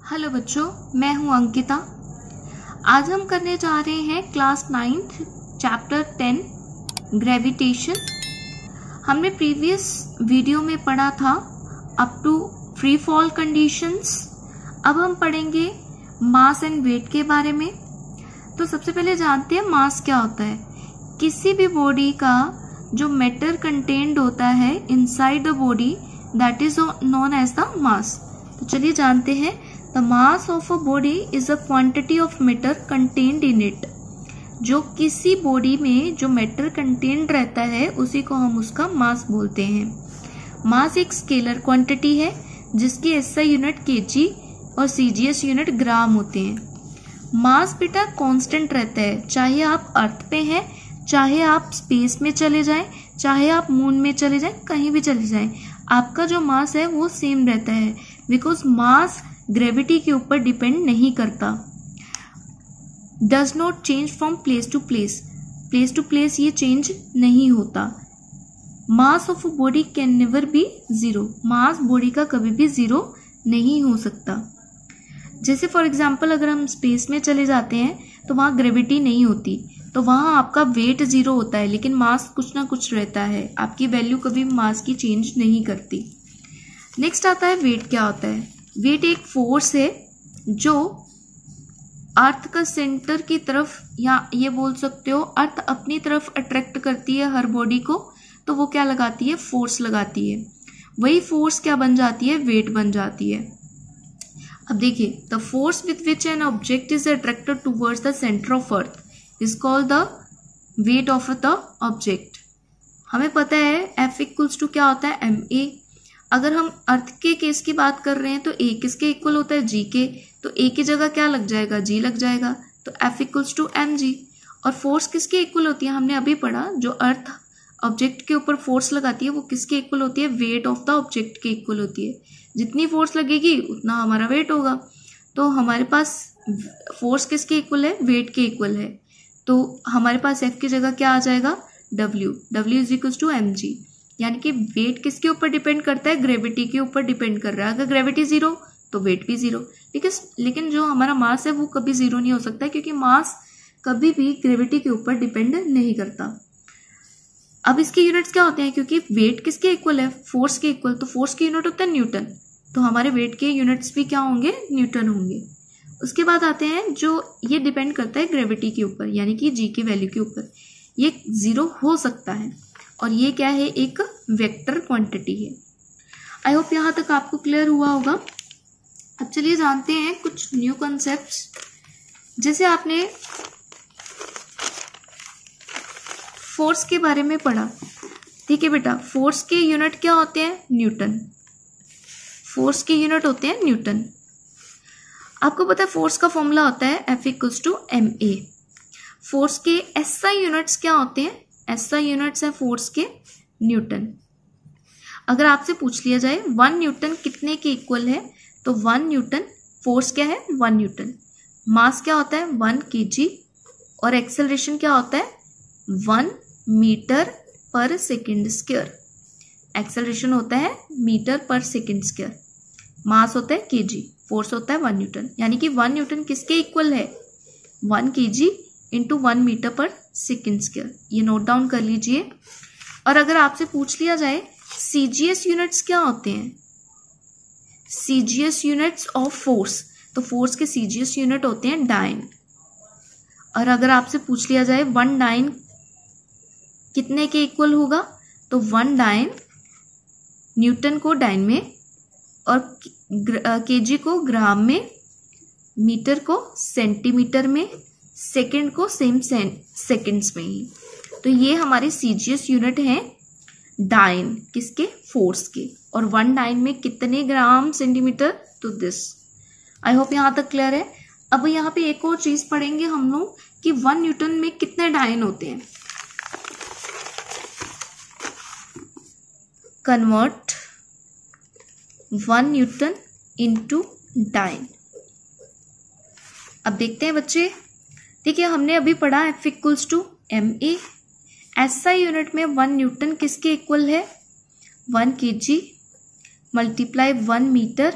Hello बच्चों, मैं हूं अंकिता। आज हम करने जा रहे हैं क्लास 9 चैप्टर 10 ग्रेविटेशन। हमने प्रीवियस वीडियो में पढ़ा था up to free fall conditions. अब हम पढ़ेंगे मास एंड वेट के बारे में। तो सबसे पहले जानते हैं मास क्या होता है। किसी भी बॉडी का जो मैटर कंटेंड होता है inside the body, that is known as the mass. तो चलिए जानते हैं, the mass of a body is a quantity of matter contained in it. जो किसी बॉडी में जो मैटर कंटेंड रहता है उसी को हम उसका मास बोलते हैं। मास एक स्केलर क्वांटिटी है जिसकी एसआई यूनिट केजी और सीजीएस यूनिट ग्राम होते हैं। मास बेटा कांस्टेंट रहता है, चाहे आप अर्थ पे हैं, चाहे आप स्पेस में चले जाएं, चाहे आप मून में चले जाएं, कहीं भी चले जाएं, आपका जो मास है वो सेम रहता है, बिकॉज मास ग्रेविटी के ऊपर डिपेंड नहीं करता। Does not change from place to place, place to place ये चेंज नहीं होता। Mass of body can never be zero, mass body का कभी भी जीरो नहीं हो सकता। जैसे फॉर एग्जाम्पल अगर हम स्पेस में चले जाते हैं तो वहाँ ग्रेविटी नहीं होती, तो वहाँ आपका वेट जीरो होता है, लेकिन मास कुछ ना कुछ रहता है, आपकी वैल्यू कभी मास की चेंज नहीं करती। नेक्स्ट आता है वेट क्या होता है। वेट एक फोर्स है जो अर्थ का सेंटर की तरफ, या ये बोल सकते हो अर्थ अपनी तरफ अट्रैक्ट करती है हर बॉडी को, तो वो क्या लगाती है, फोर्स लगाती है। वही फोर्स क्या बन जाती है, वेट बन जाती है। अब देखिए, the force with which an object is attracted towards the centre of earth is called the weight of the object. हमें पता है एफ इक्वल्स टू क्या होता है, एम ए। अगर हम अर्थ के केस की बात कर रहे हैं तो ए किसके इक्वल होता है, जी के। तो ए की जगह क्या लग जाएगा, जी लग जाएगा, तो F equals to M G. और फोर्स किसके इक्वल होती है, हमने अभी पढ़ा, जो अर्थ ऑब्जेक्ट के ऊपर फोर्स लगाती है वो किसके इक्वल होती है, वेट ऑफ द ऑब्जेक्ट के इक्वल होती है। जितनी फोर्स लगेगी उतना हमारा वेट होगा। तो हमारे पास फोर्स किसके इक्वल है, वेट के इक्वल है। तो हमारे पास एफ की जगह क्या आ जाएगा, W. W is equal to M G. यानी कि वेट किसके ऊपर डिपेंड करता है, ग्रेविटी के ऊपर डिपेंड कर रहा है। अगर ग्रेविटी जीरो तो वेट भी जीरो। लेकिन जो हमारा मास है वो कभी जीरो नहीं हो सकता, क्योंकि मास कभी भी ग्रेविटी के ऊपर डिपेंड नहीं करता। अब इसके यूनिट्स क्या होते हैं, क्योंकि वेट किसके इक्वल है, फोर्स के इक्वल, तो फोर्स के यूनिट होता है न्यूटन। तो हमारे वेट के यूनिट्स भी क्या होंगे, न्यूटन होंगे। उसके बाद आते हैं जो ये डिपेंड करता है ग्रेविटी के ऊपर, यानी कि जी के वैल्यू के ऊपर। ये जीरो हो सकता है और ये क्या है, एक वेक्टर क्वांटिटी है। आई होप यहाँ तक आपको क्लियर हुआ होगा। अब चलिए जानते हैं कुछ न्यू कॉन्सेप्ट्स। जैसे आपने फोर्स के बारे में पढ़ा, ठीक है बेटा, फोर्स के यूनिट क्या होते हैं, न्यूटन। फोर्स के यूनिट होते हैं न्यूटन। आपको पता है फोर्स का फॉर्मूला होता है F equals to M A. Force के एसआई यूनिट्स क्या होते हैं, एसआई यूनिट्स हैं फोर्स के न्यूटन। अगर आपसे पूछ लिया जाए 1 न्यूटन कितने के इक्वल है, तो 1 न्यूटन, फोर्स क्या है 1 न्यूटन, मास क्या होता है 1 kg, और एक्सेलरेशन क्या होता है 1 मीटर पर सेकेंड स्क्वायर। एक्सेलरेशन होता है मीटर पर सेकेंड स्क्वायर, मास होता है kg, फोर्स होता है 1 न्यूटन। यानी कि 1 न्यूटन किसके इक्वल है, 1 kg इंटू 1 मीटर पर सेकेंड स्क्वायर। ये नोट डाउन कर लीजिए। और अगर आपसे पूछ लिया जाए सीजीएस यूनिट्स क्या होते हैं, सीजीएस यूनिट्स ऑफ फोर्स, तो फोर्स के सीजीएस यूनिट होते हैं डाइन। और अगर आपसे पूछ लिया जाए 1 डाइन कितने के इक्वल होगा, तो 1 डाइन, न्यूटन को डाइन में और केजी को ग्राम में, मीटर को सेंटीमीटर में, सेकंड को सेकंड्स में ही। तो ये हमारे सीजीएस यूनिट हैं डाइन, किसके, फोर्स के। और 1 डाइन में कितने ग्राम सेंटीमीटर, तो दिस। आई होप यहाँ तक क्लियर है। अब यहाँ पे एक और चीज पढ़ेंगे हम लोग कि 1 न्यूटन में कितने डाइन होते हैं। Convert 1 newton into dyne. अब देखते हैं बच्चे, देखिए हमने अभी पढ़ा F equals to M A. SI unit में 1 न्यूटन किसके इक्वल है? 1 kg मल्टीप्लाई 1 मीटर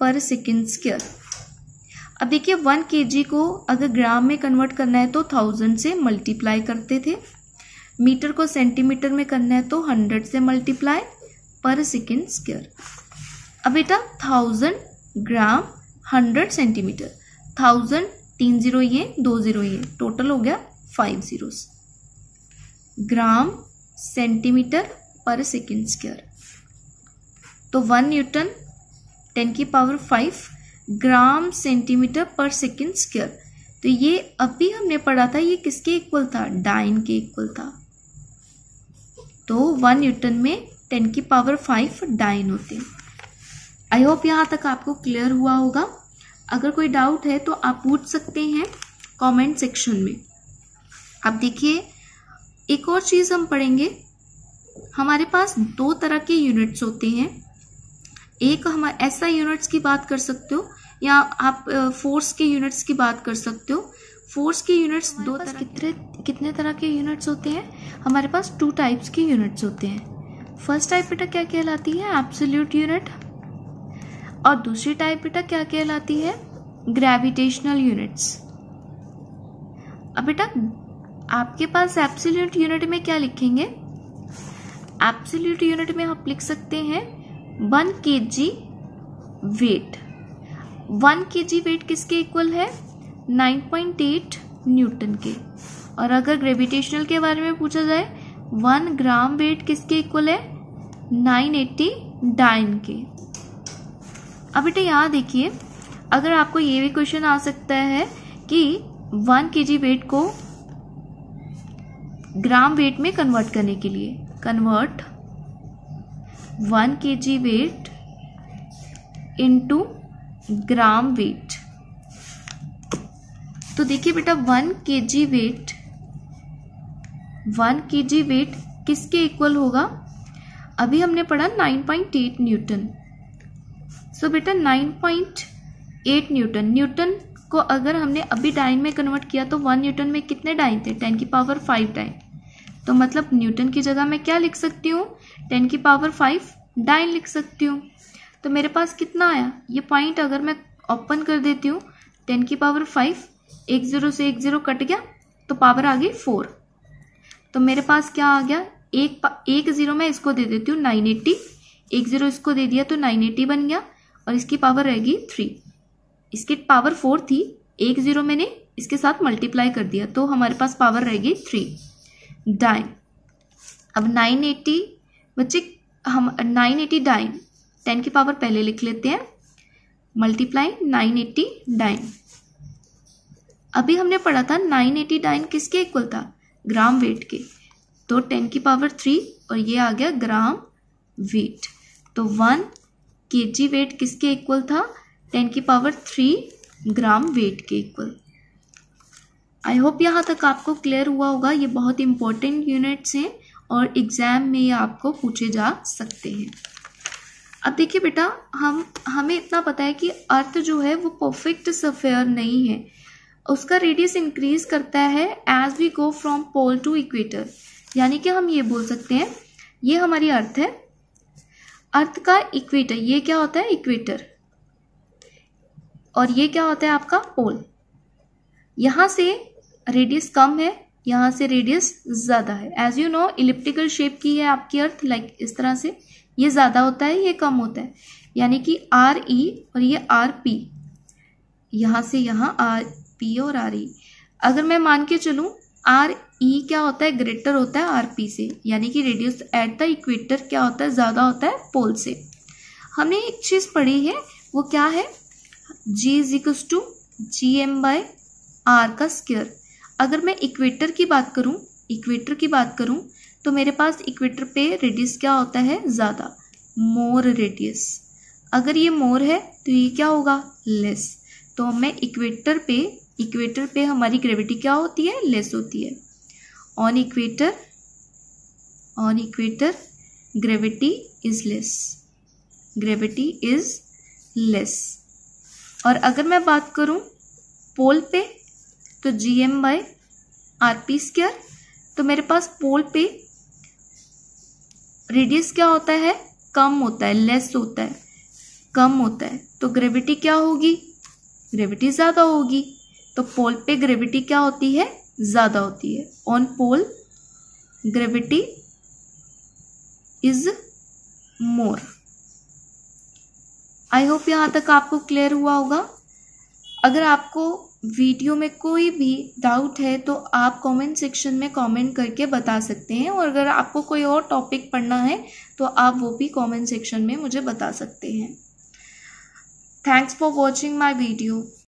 पर सेकेंड स्क्वायर। अब देखिए 1 kg को अगर ग्राम में कन्वर्ट करना है तो 1000 से मल्टीप्लाई करते थे, मीटर को सेंटीमीटर में करना है तो 100 से मल्टीप्लाई पर सेकेंड स्क्वायर। अब बेटा 1000 ग्राम 100 सेंटीमीटर, 1000 3 0 ये 2 0 ये टोटल हो गया 5 0 ग्राम सेंटीमीटर पर सेकेंड स्क्वायर। तो 1 न्यूटन 10 की पावर 5 ग्राम सेंटीमीटर पर सेकेंड स्क्वायर। तो ये अभी हमने पढ़ा था, ये किसके इक्वल था? डाइन के इक्वल था। तो 1 न्यूटन में 10 की पावर 5 डाइन होते हैं। आई होप यहाँ तक आपको क्लियर हुआ होगा। अगर कोई डाउट है तो आप पूछ सकते हैं कमेंट सेक्शन में। अब देखिए एक और चीज़ हम पढ़ेंगे। हमारे पास 2 तरह के यूनिट्स होते हैं। एक हम एसआई यूनिट्स की बात कर सकते हो या आप फोर्स के यूनिट्स की बात कर सकते हो। फोर्स के यूनिट्स दो तरह कितने तरह के यूनिट्स होते हैं? हमारे पास 2 टाइप्स के यूनिट्स होते हैं। फर्स्ट टाइप बेटा क्या कहलाती है? Absolute unit. और दूसरी टाइप बेटा क्या कहलाती है? Gravitational units. अब बेटा आपके पास एब्सोल्यूट यूनिट में क्या लिखेंगे? एब्सोल्यूट यूनिट में आप लिख सकते हैं 1 kg वेट। 1 kg वेट किसके इक्वल है? 9.8 न्यूटन के। और अगर ग्रेविटेशनल के बारे में पूछा जाए 1 ग्राम वेट किसके इक्वल है? 980 डाइन के। अब बेटा यहाँ देखिए अगर आपको ये भी क्वेश्चन आ सकता है कि 1 kg वेट को ग्राम वेट में कन्वर्ट करने के लिए, convert 1 kg weight into gram weight. तो देखिए बेटा 1 kg वेट, 1 kg वेट किसके इक्वल होगा? अभी हमने पढ़ा 9.8 न्यूटन। सो बेटा 9.8 न्यूटन, न्यूटन को अगर हमने अभी डाइन में कन्वर्ट किया तो 1 न्यूटन में कितने डाइन थे? 10 की पावर 5 डाइन। तो मतलब न्यूटन की जगह मैं क्या लिख सकती हूँ? 10 की पावर 5 डाइन लिख सकती हूँ। तो मेरे पास कितना आया? ये पॉइंट अगर मैं ओपन कर देती हूँ 10 की पावर 5, 10 से 10 कट गया तो पावर आ गई 4। तो मेरे पास क्या आ गया? एक 0 मैं इसको दे देती हूँ 980, 10 इसको दे दिया तो 980 बन गया और इसकी पावर रहेगी 3। इसकी पावर 4 थी, 10 मैंने इसके साथ मल्टीप्लाई कर दिया तो हमारे पास पावर रहेगी 3 डाइन। अब 980 बच्चे, हम 980 डाइन 10 की पावर पहले लिख लेते हैं मल्टीप्लाई 980 डाइन। अभी हमने पढ़ा था 980 डाइन किसके इक्वल था? ग्राम वेट के। तो 10 की पावर 3 और ये आ गया ग्राम वेट। तो 1 kg वेट किसके इक्वल था? 10 की पावर 3 ग्राम वेट के इक्वल। आई होप यहाँ तक आपको क्लियर हुआ होगा। ये बहुत इंपॉर्टेंट यूनिट्स हैं और एग्जाम में ये आपको पूछे जा सकते हैं। अब देखिए बेटा हमें इतना पता है कि अर्थ जो है वो परफेक्ट स्फीयर नहीं है। उसका रेडियस इंक्रीज करता है as we go from pole to equator. यानी कि हम ये बोल सकते हैं ये हमारी अर्थ है, अर्थ का इक्वेटर, ये क्या होता है? इक्वेटर। और ये क्या होता है आपका? पोल। यहाँ से रेडियस कम है, यहाँ से रेडियस ज़्यादा है। As you know elliptical shape की है आपकी अर्थ, लाइक इस तरह से, ये ज़्यादा होता है ये कम होता है। यानी कि आर ई और ये आर पी, यहाँ से यहाँ आर पी और आर ई। अगर मैं मान के चलूँ आर ई क्या होता है? ग्रेटर होता है आर पी से, यानी कि रेडियस एट द इक्वेटर क्या होता है? ज़्यादा होता है पोल से। हमने एक चीज़ पढ़ी है वो क्या है? G = Gm/r²। अगर मैं इक्वेटर की बात करूं तो मेरे पास इक्वेटर पे रेडियस क्या होता है? ज़्यादा, मोर रेडियस। अगर ये मोर है तो ये क्या होगा? लेस। तो मैं इक्वेटर पे हमारी ग्रेविटी क्या होती है? लेस होती है। On equator gravity is less. और अगर मैं बात करूं पोल पे तो Gm/r²। तो मेरे पास पोल पे रेडियस क्या होता है, कम होता है, लेस होता है, कम होता है। तो ग्रेविटी क्या होगी, ग्रेविटी ज़्यादा होगी। तो पोल पे ग्रेविटी क्या होती है, ज़्यादा होती है। On pole gravity is more. I hope यहाँ तक आपको क्लियर हुआ होगा। अगर आपको वीडियो में कोई भी डाउट है तो आप कमेंट सेक्शन में कमेंट करके बता सकते हैं, और अगर आपको कोई और टॉपिक पढ़ना है तो आप वो भी कमेंट सेक्शन में मुझे बता सकते हैं। Thanks for watching my video.